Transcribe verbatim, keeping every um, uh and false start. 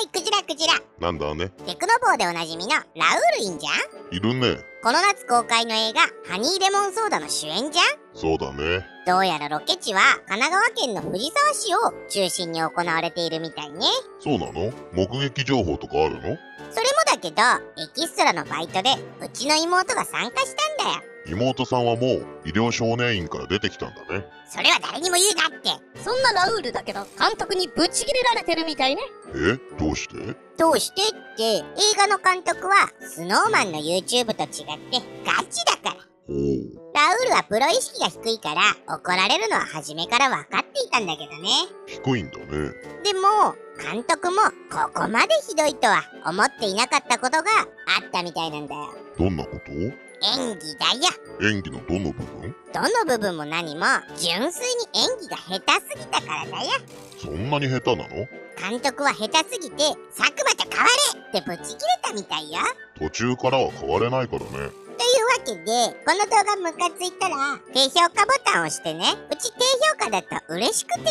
い、クジラクジラ。なんだね。テクノボーでおなじみのラウールいんじゃん。いるね。この夏公開の映画「ハニーレモンソーダ」の主演じゃん。そうだね。どうやらロケ地は神奈川県の藤沢市を中心に行われているみたいね。そうなの？目撃情報とかあるの？それもだけど、エキストラのバイトでうちの妹が参加したんだよ。妹さんはもう医療少年院から出てきたんだね。それは誰にも言うなって。そんなラウールだけど、監督にブチ切れられてるみたいね。え、どうしてどうしてって映画の監督はスノーマンの ユーチューブ と違ってガチだから。おう。ラウールはプロ意識が低いから怒られるのは初めから分かっていたんだけどね。低いんだね。でも監督もここまでひどいとは思っていなかったことがあったみたいなんだよ。どんなこと？演技だよ。演技のどの部分？どの部分も何も純粋に演技が下手すぎたからだよ。そんなに下手なの？監督は下手すぎて「佐久間ちゃん変われ!」ってブチ切れたみたいよ。途中からは変われないからね。というわけで、この動画ムカついたら低評価ボタンを押してね。うち低評価だと嬉しくてね。